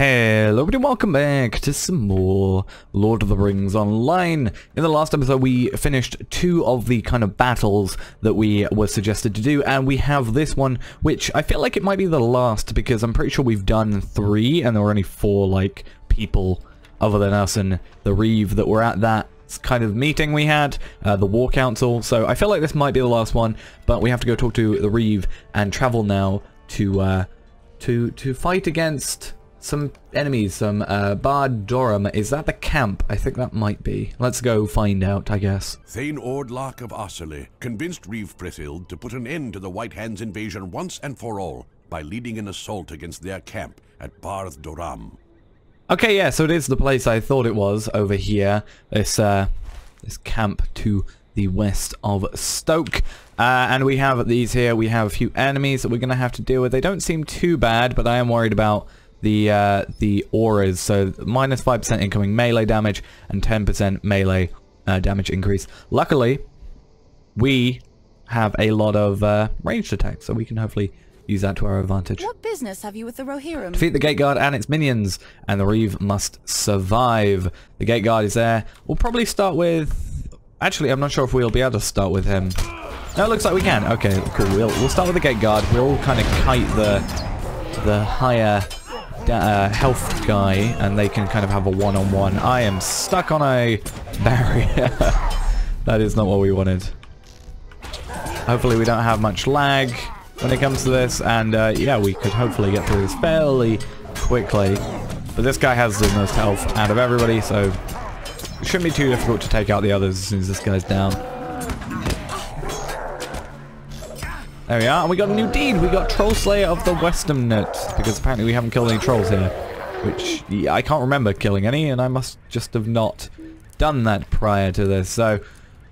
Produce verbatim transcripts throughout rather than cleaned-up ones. Hello everybody, welcome back to some more Lord of the Rings Online. In the last episode we finished two of the kind of battles that we were suggested to do, and we have this one, which I feel like it might be the last because I'm pretty sure we've done three and there were only four, like, people other than us and the Reeve that were at that kind of meeting we had, uh, the War Council, so I feel like this might be the last one, but we have to go talk to the Reeve and travel now to, uh, to, to fight against some enemies, some uh, Bardh-dorám. Is that the camp? I think that might be. Let's go find out, I guess. Thane Ordlac of Ossoli convinced Reeve Frithild to put an end to the White Hands invasion once and for all by leading an assault against their camp at Bardh-dorám. Okay, yeah, so it is the place I thought it was over here. This, uh, this camp to the west of Stoke. Uh, and we have these here. We have a few enemies that we're going to have to deal with. They don't seem too bad, but I am worried about the uh, the auras, so minus five percent incoming melee damage and ten percent melee uh, damage increase. Luckily, we have a lot of uh, ranged attacks, so we can hopefully use that to our advantage. What business have you with the Rohirrim? Defeat the Gateguard and its minions, and the Reeve must survive. The Gateguard is there. We'll probably start with... Actually, I'm not sure if we'll be able to start with him. No, it looks like we can. Okay, cool. We'll, we'll start with the Gateguard. We'll kind of kite the, the higher... Uh, health guy, and they can kind of have a one-on-one. I am stuck on a barrier. That is not what we wanted. Hopefully we don't have much lag when it comes to this, and uh, yeah, we could hopefully get through this fairly quickly. But this guy has the most health out of everybody, so it shouldn't be too difficult to take out the others as soon as this guy's down. There we are, and we got a new deed. We got Troll Slayer of the Western Note, because apparently we haven't killed any trolls here, which yeah, I can't remember killing any, and I must just have not done that prior to this. So,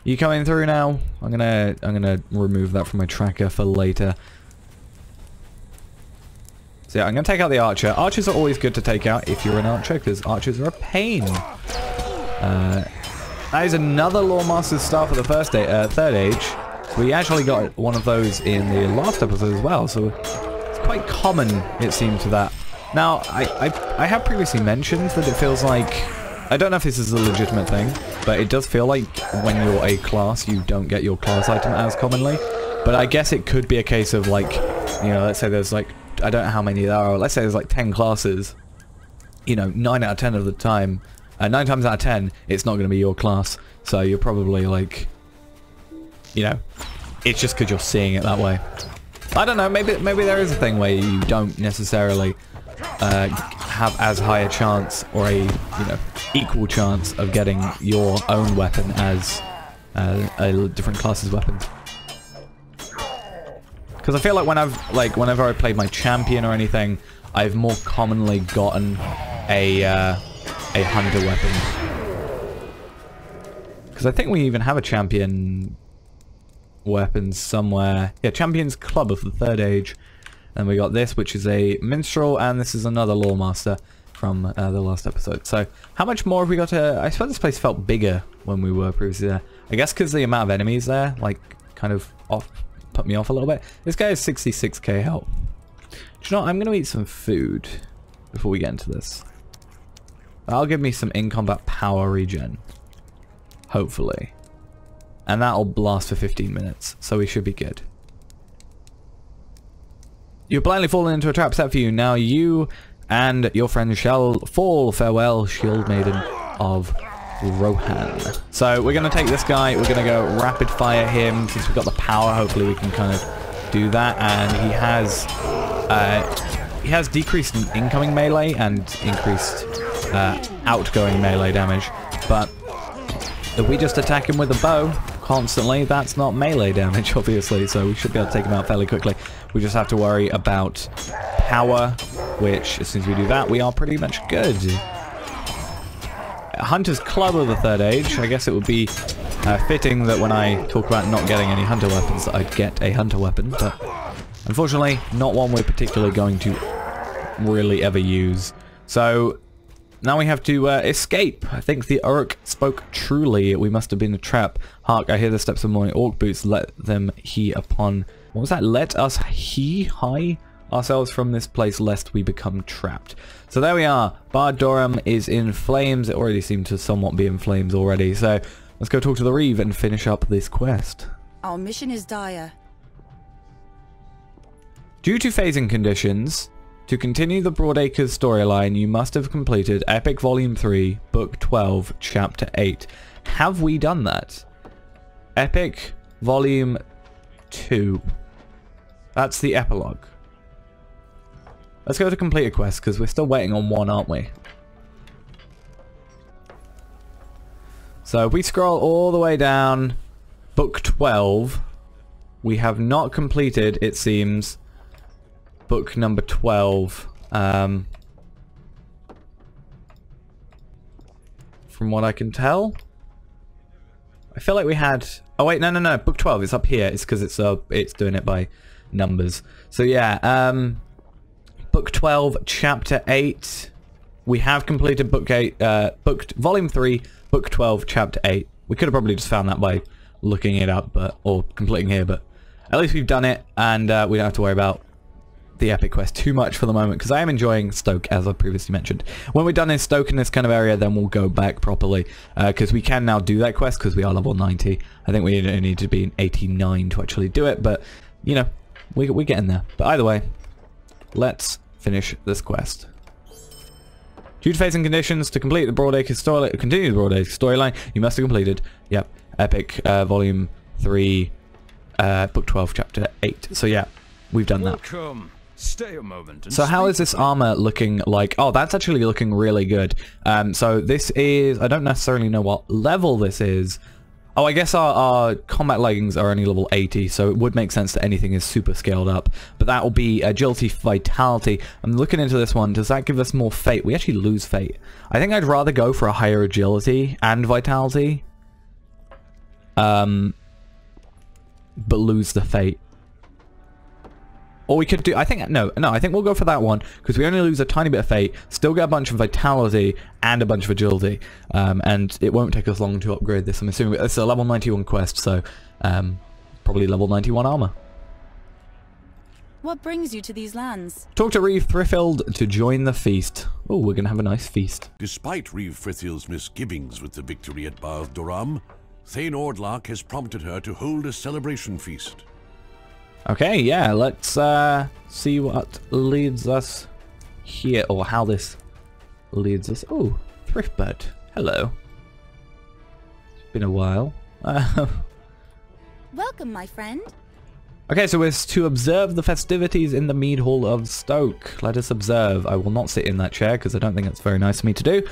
you coming through now? I'm gonna, I'm gonna remove that from my tracker for later. So yeah, I'm gonna take out the archer. Archers are always good to take out if you're an archer, because archers are a pain. Uh, that is another Lore Master's Staff of the first day, uh, third age. We actually got one of those in the last episode as well, so it's quite common, it seems, to that. Now, I, I, I have previously mentioned that it feels like... I don't know if this is a legitimate thing, but it does feel like when you're a class, you don't get your class item as commonly. But I guess it could be a case of, like, you know, let's say there's, like, I don't know how many there are. Let's say there's, like, ten classes. You know, nine out of ten of the time. Uh, nine times out of ten, it's not going to be your class. So you're probably, like... You know, it's just because you're seeing it that way. I don't know, maybe maybe there is a thing where you don't necessarily uh, have as high a chance or a, you know, equal chance of getting your own weapon as uh, a different class's weapons. Because I feel like when I've, like, whenever I played my Champion or anything, I've more commonly gotten a, uh, a Hunter weapon. Because I think we even have a Champion... weapons somewhere. Yeah, Champion's Club of the Third Age. And we got this, which is a Minstrel, and this is another Lore Master from uh, the last episode. So, how much more have we got to... I suppose this place felt bigger when we were previously there. I guess because the amount of enemies there, like, kind of off, put me off a little bit. This guy has sixty-six K health. Do you know what? I'm going to eat some food before we get into this. That'll give me some in-combat power regen. Hopefully. And that'll blast for fifteen minutes, so we should be good. You've blindly fallen into a trap set for you. Now you and your friend shall fall. Farewell, Shield Maiden of Rohan. So we're going to take this guy. We're going to go rapid fire him. Since we've got the power, hopefully we can kind of do that. And he has uh, he has decreased incoming melee and increased uh, outgoing melee damage. But if we just attack him with a bow... constantly, that's not melee damage, obviously, so we should be able to take him out fairly quickly. We just have to worry about power, which, as soon as we do that, we are pretty much good. Hunter's Club of the Third Age. I guess it would be uh, fitting that when I talk about not getting any Hunter weapons, that I get a Hunter weapon, but unfortunately, not one we're particularly going to really ever use. So... now we have to uh, escape. I think the Uruk spoke truly. We must have been a trap. Hark, I hear the steps of mourning. Orc boots, let them he upon... What was that? Let us he high ourselves from this place lest we become trapped. So there we are. Bardh-dorám is in flames. It already seemed to somewhat be in flames already. So let's go talk to the Reeve and finish up this quest. Our mission is dire. Due to phasing conditions, to continue the Broadacres storyline, you must have completed Epic Volume three, Book twelve, Chapter eight. Have we done that? Epic Volume two. That's the epilogue. Let's go to complete a quest, because we're still waiting on one, aren't we? So if we scroll all the way down, Book twelve, we have not completed, it seems, Book number twelve. Um, from what I can tell, I feel like we had. Oh wait, no, no, no. Book twelve is up here. It's because it's uh, it's doing it by numbers. So yeah, um, Book twelve, Chapter eight. We have completed Book eight, uh, Book Volume three, Book twelve, Chapter eight. We could have probably just found that by looking it up, but or completing here. But at least we've done it, and uh, we don't have to worry about the epic quest too much for the moment, because I am enjoying Stoke, as I previously mentioned. When we're done in Stoke in this kind of area, then we'll go back properly, because uh, we can now do that quest because we are level ninety. I think we only need to be in eighty-nine to actually do it, but you know, we, we're getting there. But either way, let's finish this quest. Due to phasing conditions, to complete the Broadacres story, continue the Broadacres storyline, you must have completed, yep, Epic uh, Volume three, uh, Book twelve, Chapter eight. So yeah, we've done that. Welcome. Stay a moment and so how is this armor looking like? Oh, that's actually looking really good. Um, so this is, I don't necessarily know what level this is. Oh, I guess our, our combat leggings are only level eighty, so it would make sense that anything is super scaled up. But that will be agility, vitality. I'm looking into this one. Does that give us more fate? We actually lose fate. I think I'd rather go for a higher agility and vitality. Um, but lose the fate. Or we could do, I think, no, no, I think we'll go for that one, because we only lose a tiny bit of fate, still get a bunch of vitality and a bunch of agility, um, and it won't take us long to upgrade this, I'm assuming. It's a level ninety-one quest, so um, probably level ninety-one armor. What brings you to these lands? Talk to Reeve Thrifild to join the feast. Oh, we're going to have a nice feast. Despite Reeve Thrifild's misgivings with the victory at Bardh-dorám, Thane Ordlac has prompted her to hold a celebration feast. Okay, yeah, let's uh, see what leads us here, or how this leads us. Oh, Thriftbird, hello. It's been a while. Welcome, my friend. Okay, so we're to observe the festivities in the Mead Hall of Stoke. Let us observe. I will not sit in that chair, because I don't think that's very nice of me to do.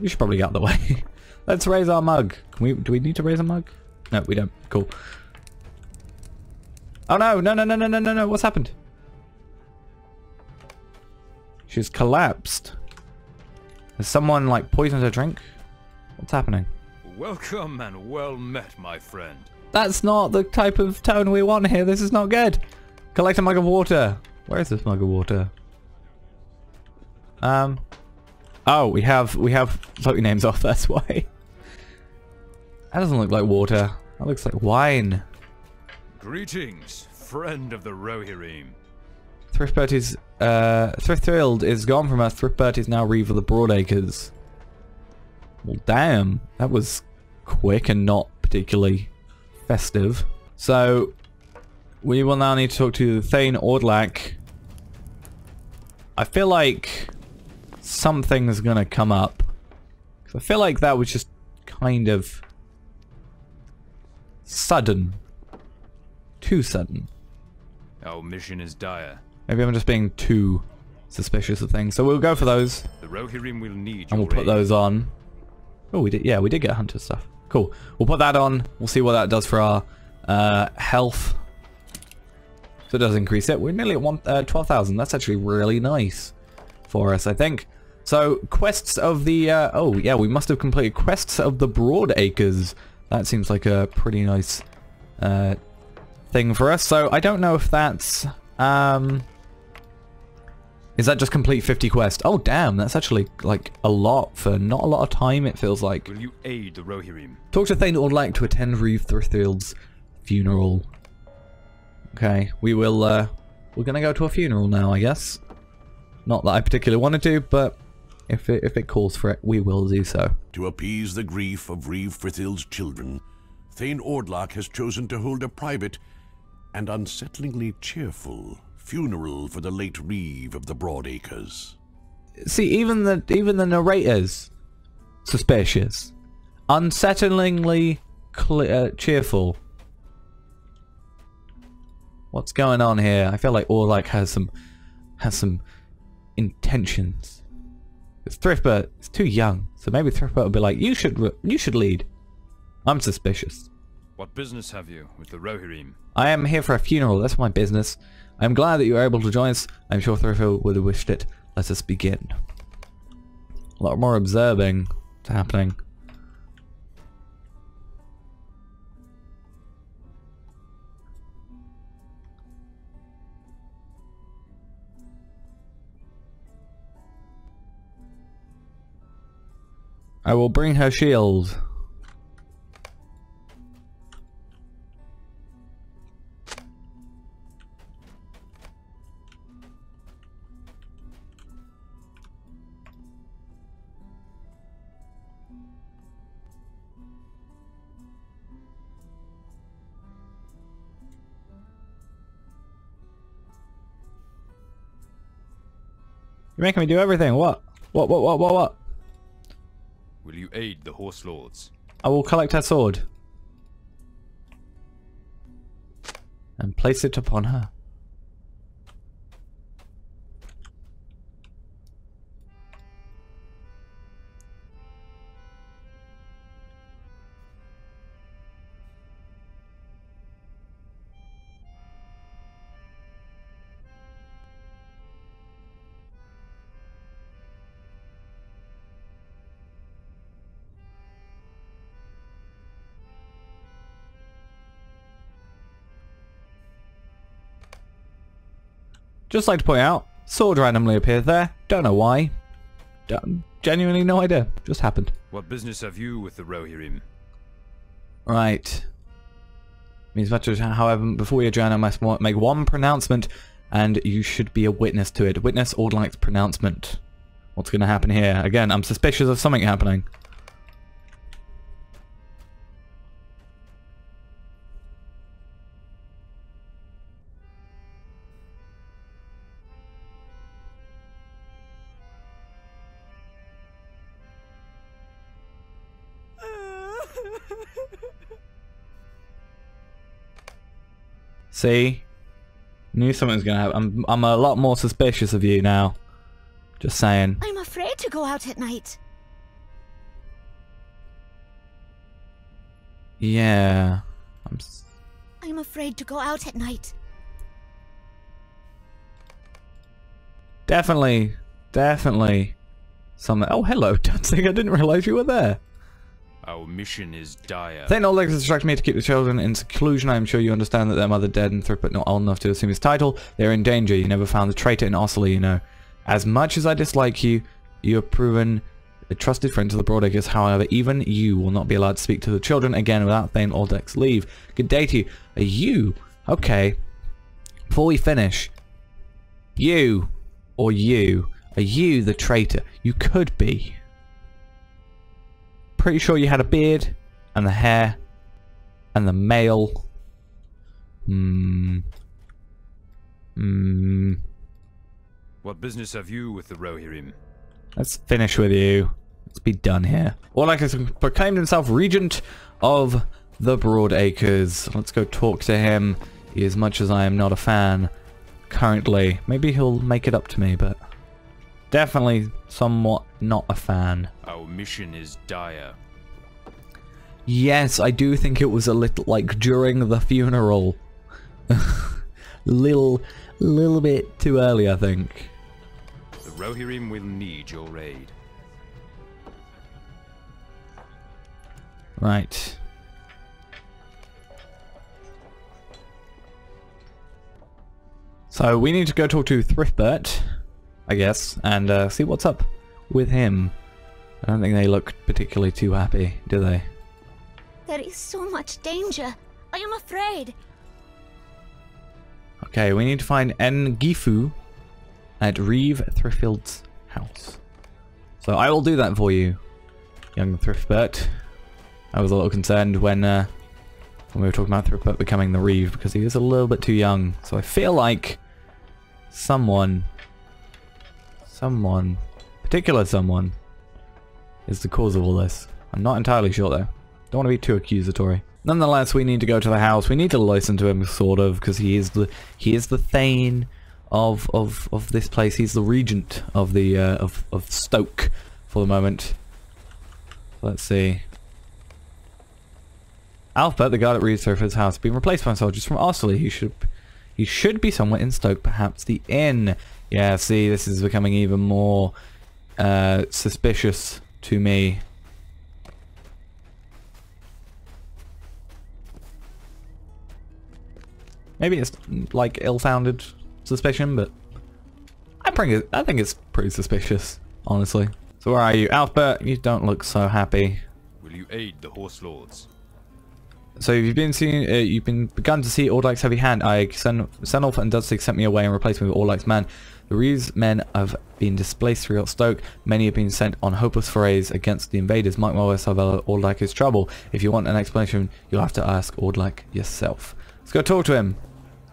We should probably get out of the way. Let's raise our mug. Can we? Do we need to raise a mug? No, we don't. Cool. Oh no! No! No! No! No! No! No! No! What's happened? She's collapsed. Has someone like poisoned her drink? What's happening? Welcome and well met, my friend. That's not the type of tone we want here. This is not good. Collect a mug of water. Where is this mug of water? Um. Oh, we have we have floaty names off, that's why. That doesn't look like water. That looks like wine. Greetings, friend of the Rohirrim. Thriftbert is uh Thriftfield is gone from us. Frithbert is now Reeve of the Broadacres. Well damn, that was quick and not particularly festive. So we will now need to talk to Thane Ordlac. I feel like something's gonna come up. Cause I feel like that was just kind of sudden. Too sudden. Our mission is dire. Maybe I'm just being too suspicious of things. So we'll go for those. The Rohirrim will need and we'll put aid. Those on. Oh, we did. Yeah, we did get Hunter stuff. Cool. We'll put that on. We'll see what that does for our uh, health. So it does increase it. We're nearly at one, uh, twelve thousand. That's actually really nice. for us, I think. So, quests of the, uh, oh yeah, we must have completed quests of the Broadacres. That seems like a pretty nice uh, thing for us. So, I don't know if that's, um, is that just complete fifty quests? Oh damn, that's actually like a lot for not a lot of time, it feels like. Will you aid the Rohirrim? Talk to Thane Ordlac to attend Reeve Thrifield's funeral. Okay, we will, uh, we're gonna go to a funeral now, I guess. Not that I particularly wanted to, but if it, if it calls for it, we will do so. To appease the grief of Reeve Frithild's children, Thane Ordlac has chosen to hold a private and unsettlingly cheerful funeral for the late Reeve of the Broadacres. See, even the even the narrator's suspicious. Unsettlingly clear, cheerful. What's going on here? I feel like Ordlac has some has some intentions. It's Thriftbert. It's too young, so maybe Thriftbert will be like, "You should, you should lead." I'm suspicious. What business have you with the Rohirrim? I am here for a funeral. That's my business. I'm glad that you were able to join us. I'm sure Thriftbert would have wished it. Let us begin. A lot more observing is happening. I will bring her shield. You're making me do everything. What? What, what, what, what, what? Will you aid the horse lords? I will collect her sword and place it upon her. Just like to point out, sword randomly appeared there. Don't know why. Don't, genuinely no idea. Just happened. What business have you with the Rohirrim? Right. Means much as, however, before you join, I must make one pronouncement, and you should be a witness to it. Witness Ordlac's pronouncement. What's going to happen here? Again, I'm suspicious of something happening. See? Knew something was gonna happen. I'm, I'm a lot more suspicious of you now. Just saying. I'm afraid to go out at night. Yeah. I'm, s I'm afraid to go out at night. Definitely. Definitely. Something. Oh, hello, Dudsey. I didn't realize you were there. Our mission is dire. Thane Ordlac has instructed me to keep the children in seclusion. I am sure you understand that their mother dead and Thriftbert not old enough to assume his title. They are in danger. You never found the traitor in Ossoli, you know. As much as I dislike you, you have proven a trusted friend to the Broadacres. However, even you will not be allowed to speak to the children again without Thane Ordlac's leave. Good day to you. Are you? Okay. Before we finish, you or you, are you the traitor? You could be. Pretty sure you had a beard and the hair and the male. Hmm. Hmm. What business have you with the Rohirrim? Let's finish with you. Let's be done here. Ordlac has proclaimed himself regent of the Broadacres. Let's go talk to him. As much as I am not a fan currently, maybe he'll make it up to me, but definitely somewhat not a fan. Our mission is dire. Yes, I do think it was a little like during the funeral. little little bit too early, I think. The The Rohirrim will need your aid. Right. So we need to go talk to Frithbert, I guess, and uh, see what's up with him. I don't think they look particularly too happy, do they? There is so much danger. I am afraid. Okay, we need to find N Gifu at Reeve Thrifield's house. So I will do that for you, young Thriftbird. I was a little concerned when uh, when we were talking about Thriftbird becoming the Reeve, because he is a little bit too young. So I feel like someone, someone, particular someone, is the cause of all this. I'm not entirely sure though. Don't want to be too accusatory. Nonetheless, we need to go to the house. We need to listen to him, sort of, because he is the he is the Thane of of of this place. He's the regent of the uh, of of Stoke for the moment. Let's see. Alfbert, the guard at Reeve Thrifield's house, being replaced by soldiers from Ossoli. He should he should be somewhere in Stoke, perhaps the inn. Yeah, see, this is becoming even more uh, suspicious to me. Maybe it's like ill-founded suspicion, but I think it, I think it's pretty suspicious, honestly. So where are you, Alfbert? You don't look so happy. Will you aid the horse lords? So you've been seeing, uh, you've been begun to see Ordlac's heavy hand. I send Senolf and Dudsey sent me away and replaced me with Ordlac's man. The Reeve's men have been displaced throughout Stoke. Many have been sent on hopeless forays against the invaders. Might well surveil Ordlac is trouble. If you want an explanation, you'll have to ask Ordlac yourself. Let's go talk to him.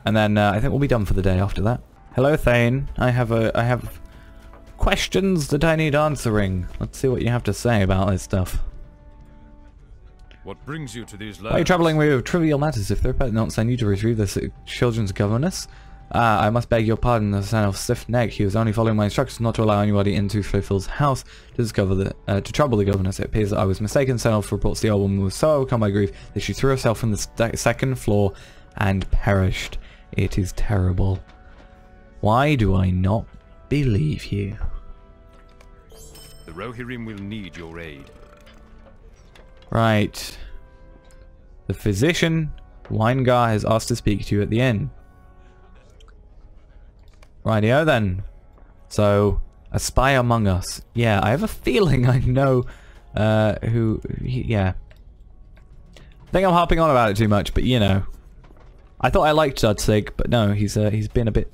And then uh, I think we'll be done for the day after that. Hello, Thane. I have a I have questions that I need answering. Let's see what you have to say about this stuff. What brings you to these lands? Why are you troubling me with trivial matters? If Thriftbird not send you to retrieve this children's governess, ah, uh, I must beg your pardon. The son of stiff neck. He was only following my instructions not to allow anybody into Thrifield's house to discover the uh, to trouble the governess. It appears that I was mistaken. Senolf reports the old woman was so overcome by grief that she threw herself from the st second floor and perished. It is terrible. Why do I not believe you? The Rohirrim will need your aid. Right. The physician, Wingar, has asked to speak to you at the inn. Rightio then. So, a spy among us. Yeah, I have a feeling I know uh, who... Yeah. I think I'm harping on about it too much, but you know. I thought I liked Dudsey, but no, he's uh, he's been a bit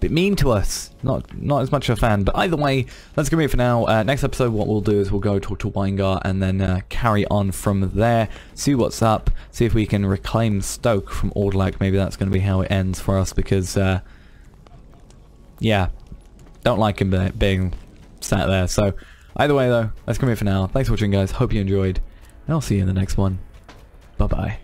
bit mean to us. Not not as much of a fan, but either way, that's gonna be it for now. Uh, next episode, what we'll do is we'll go talk to Wingar and then uh, carry on from there. See what's up. See if we can reclaim Stoke from Ordlac. Maybe that's gonna be how it ends for us because uh, yeah, don't like him being sat there. So either way though, that's gonna be it for now. Thanks for watching, guys. Hope you enjoyed, and I'll see you in the next one. Bye bye.